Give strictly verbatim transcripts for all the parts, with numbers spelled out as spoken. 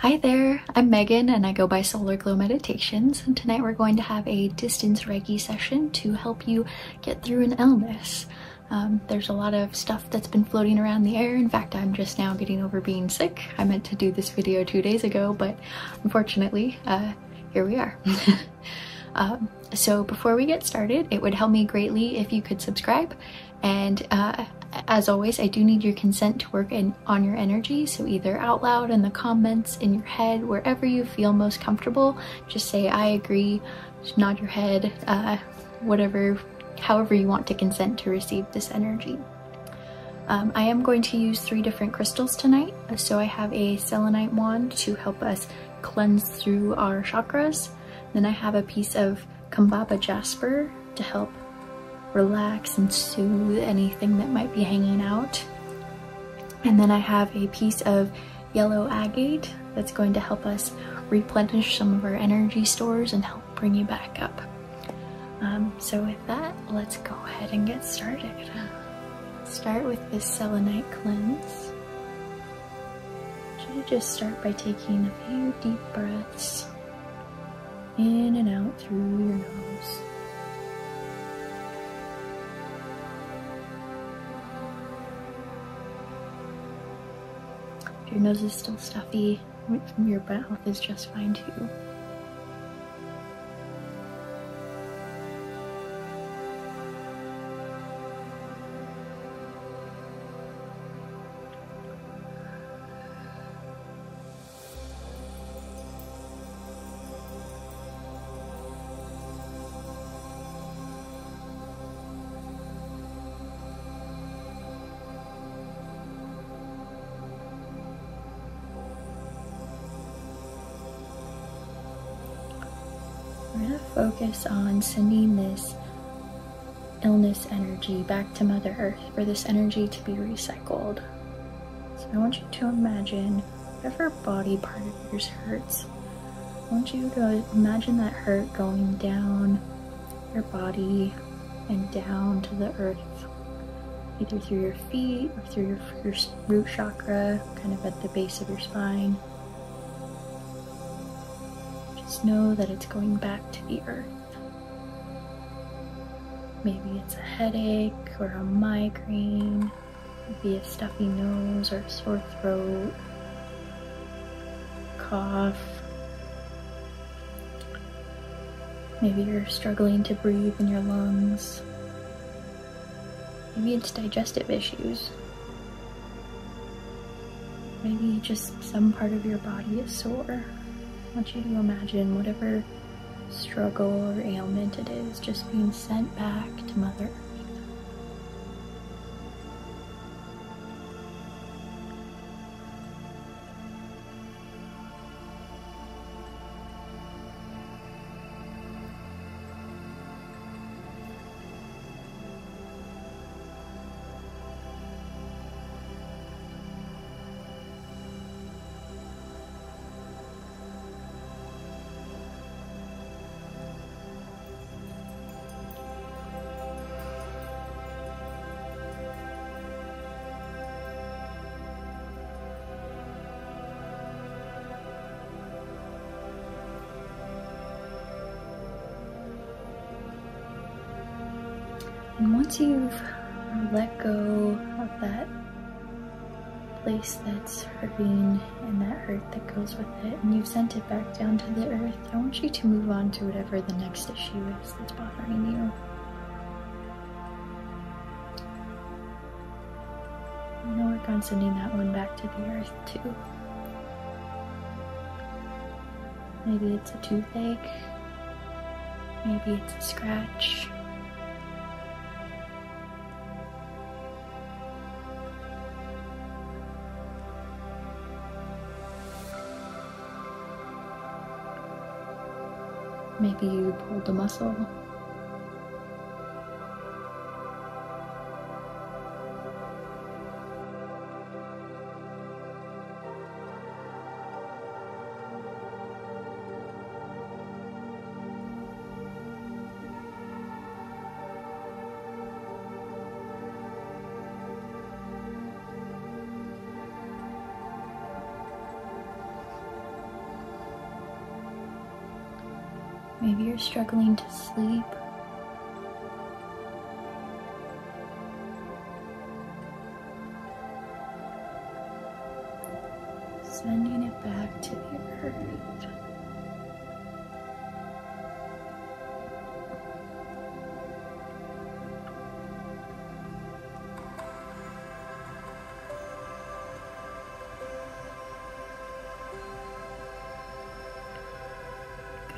Hi there, I'm Megan and I go by Solar Glow Meditations, and tonight we're going to have a distance Reiki session to help you get through an illness. Um, there's a lot of stuff that's been floating around the air. In fact, I'm just now getting over being sick. I meant to do this video two days ago, but unfortunately, uh, here we are. um, so before we get started, it would help me greatly if you could subscribe, and uh, as always, I do need your consent to work in, on your energy, so either out loud, in the comments, in your head, wherever you feel most comfortable, just say, I agree, just nod your head, uh, whatever, however you want to consent to receive this energy. Um, I am going to use three different crystals tonight, so I have a selenite wand to help us cleanse through our chakras, then I have a piece of Kambaba Jasper to help relax and soothe anything that might be hanging out. And then I have a piece of yellow agate that's going to help us replenish some of our energy stores and help bring you back up. Um, so with that, let's go ahead and get started. Start with this selenite cleanse. Should I just start by taking a few deep breaths in and out through your nose. Your nose is still stuffy, your mouth is just fine too. Focus on sending this illness energy back to Mother Earth for this energy to be recycled. So I want you to imagine whatever body part of yours hurts. I want you to imagine that hurt going down your body and down to the earth, either through your feet or through your, your root chakra, kind of at the base of your spine. Know that it's going back to the earth. Maybe it's a headache or a migraine, maybe a stuffy nose or a sore throat, cough. Maybe you're struggling to breathe in your lungs. Maybe it's digestive issues. Maybe just some part of your body is sore. I want you to imagine whatever struggle or ailment it is just being sent back to Mother Earth. And once you've let go of that place that's hurting and that hurt that goes with it, and you've sent it back down to the earth, I want you to move on to whatever the next issue is that's bothering you. I'm gonna work on sending that one back to the earth too. Maybe it's a toothache, maybe it's a scratch. Maybe you pulled a muscle. Maybe you're struggling to sleep. Sending it back to the earth.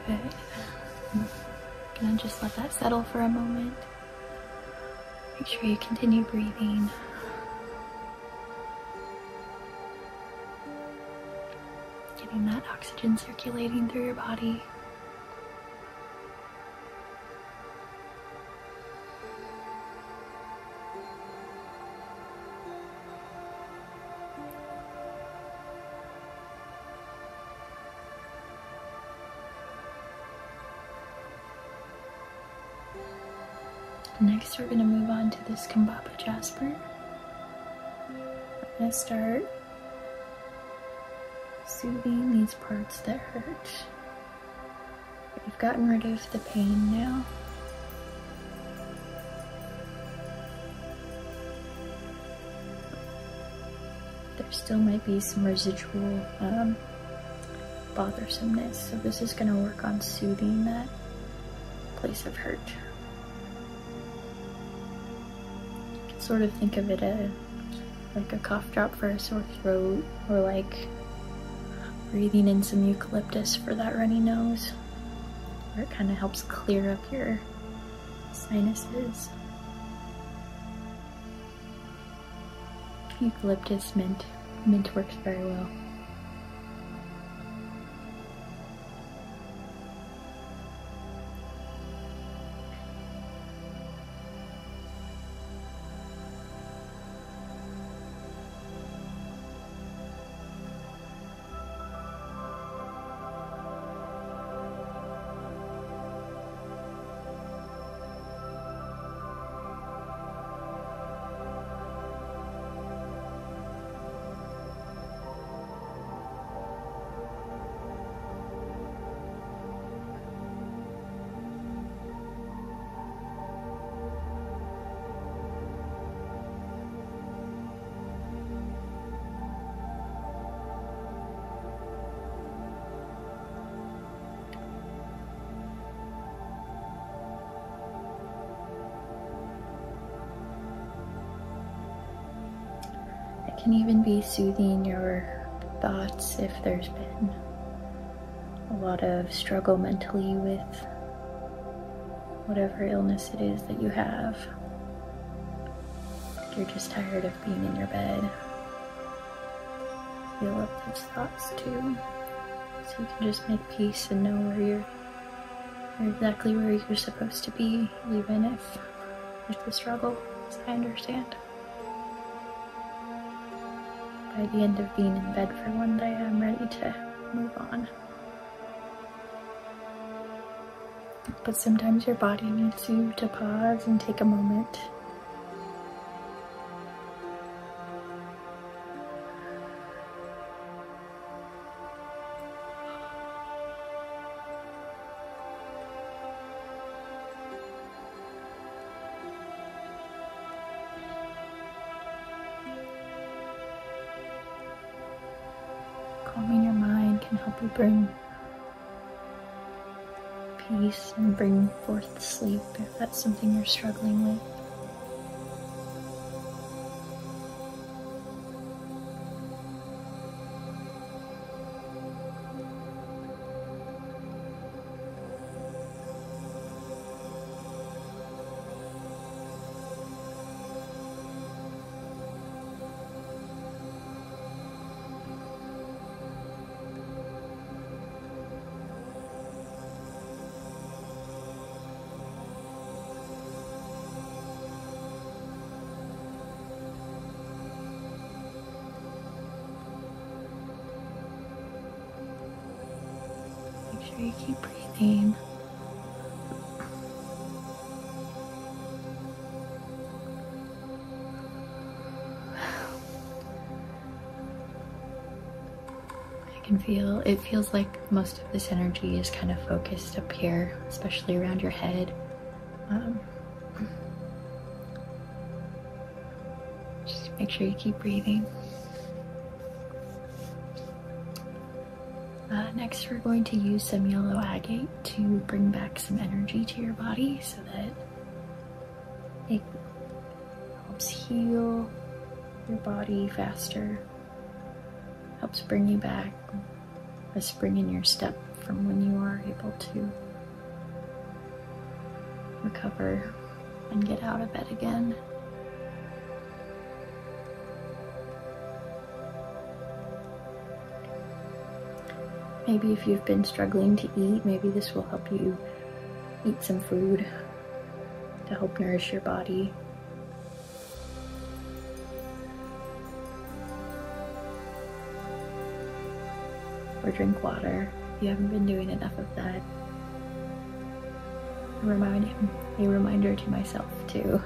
Good. Now just let that settle for a moment. Make sure you continue breathing. Getting that oxygen circulating through your body. Next, we're going to move on to this Kambaba Jasper. I'm going to start soothing these parts that hurt. You've gotten rid of the pain now. There still might be some residual um, bothersomeness, so this is going to work on soothing that place of hurt. Sort of think of it as like a cough drop for a sore throat, or like breathing in some eucalyptus for that runny nose, where it kind of helps clear up your sinuses. Eucalyptus, mint. Mint works very well. Can even be soothing your thoughts if there's been a lot of struggle mentally with whatever illness it is that you have. If you're just tired of being in your bed, feel up those thoughts too, so you can just make peace and know where you're, you're exactly where you're supposed to be, even if there's the struggle, as I understand. By the end of being in bed for one day, I'm ready to move on. But sometimes your body needs you to pause and take a moment. Calming your mind can help you bring peace and bring forth sleep if that's something you're struggling with. You keep breathing. I can feel, it feels like most of this energy is kind of focused up here, especially around your head. Um, just make sure you keep breathing. Uh, next, we're going to use some yellow agate to bring back some energy to your body so that it helps heal your body faster, helps bring you back a spring in your step from when you are able to recover and get out of bed again. Maybe if you've been struggling to eat, maybe this will help you eat some food to help nourish your body. Or drink water if you haven't been doing enough of that. A reminder, a reminder to myself too.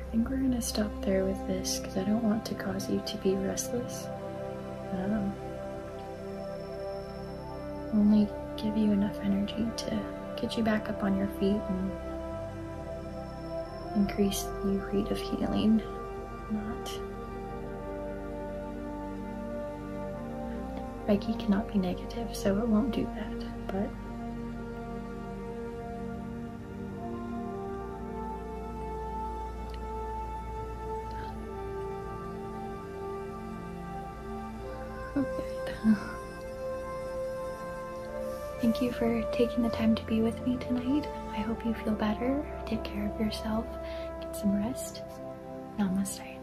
I think we're gonna stop there with this because I don't want to cause you to be restless. Um, only give you enough energy to get you back up on your feet and increase the rate of healing, not. Reiki cannot be negative, so it won't do that, but thank you for taking the time to be with me tonight. I hope you feel better. Take care of yourself. Get some rest. Namaste.